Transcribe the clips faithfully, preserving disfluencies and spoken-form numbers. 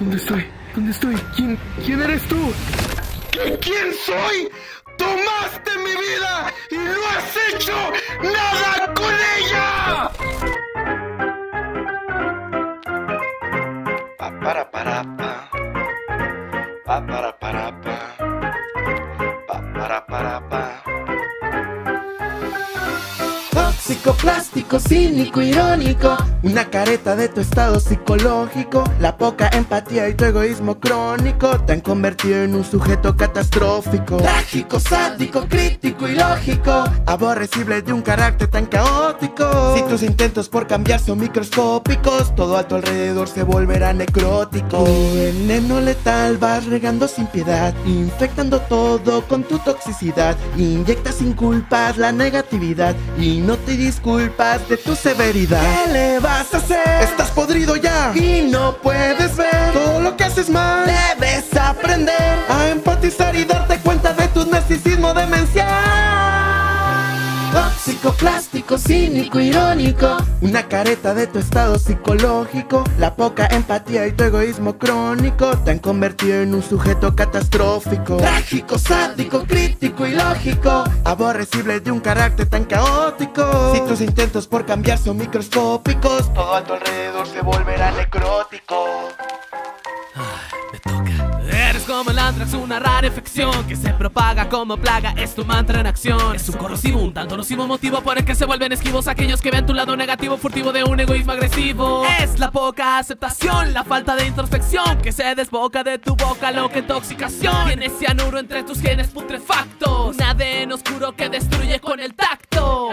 ¿Dónde estoy? ¿Dónde estoy? ¿Quién, quién eres tú? ¿Quién soy? ¡Tomaste mi vida y no has hecho nada con ella! Pa para para pa, pa para para pa, pa para para pa. Tóxico, plástico, cínico, irónico, una careta de tu estado psicológico, la poca empatía y tu egoísmo crónico te han convertido en un sujeto catastrófico, trágico, sádico, crítico y lógico, aborrecible de un carácter tan caótico. Si tus intentos por cambiar son microscópicos, todo a tu alrededor se volverá necrótico. Tu veneno letal vas regando sin piedad, infectando todo con tu toxicidad, inyectas sin culpas la negatividad y no te disculpas de tu severidad. ¿Qué le vas a hacer? Estás podrido ya y no puedes ver todo lo que haces mal. Debes aprender a empatizar y darte cuenta de tu narcisismo demencial. Tóxico, plástico, cínico, irónico, una careta de tu estado psicológico, la poca empatía y tu egoísmo crónico te han convertido en un sujeto catastrófico, trágico, sádico, crítico y lógico, aborrecible de un carácter tan caótico. Si tus intentos por cambiar son microscópicos, todo a tu alrededor se volverá necrótico. Como el antrax, una rarefacción que se propaga como plaga, es tu mantra en acción. Es un corrosivo, un tanto nocivo motivo por el que se vuelven esquivos aquellos que ven tu lado negativo furtivo de un egoísmo agresivo. Es la poca aceptación, la falta de introspección que se desboca de tu boca, loca intoxicación. Tienes cianuro entre tus genes putrefactos, un A D N oscuro que destruye con el tacto.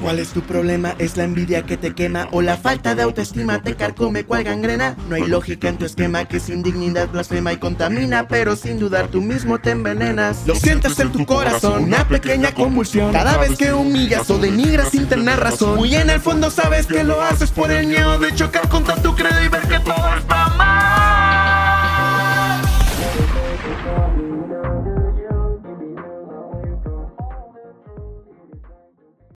¿Cuál es tu problema? ¿Es la envidia que te quema o la falta de autoestima te carcome cual gangrena? No hay lógica en tu esquema que sin dignidad blasfema y contamina, pero sin dudar tú mismo te envenenas. Lo sientes en tu corazón, una pequeña convulsión cada vez que humillas o denigras sin tener razón. Muy en el fondo sabes que lo haces por el miedo de chocar contra tu credo y ver que todo está mal.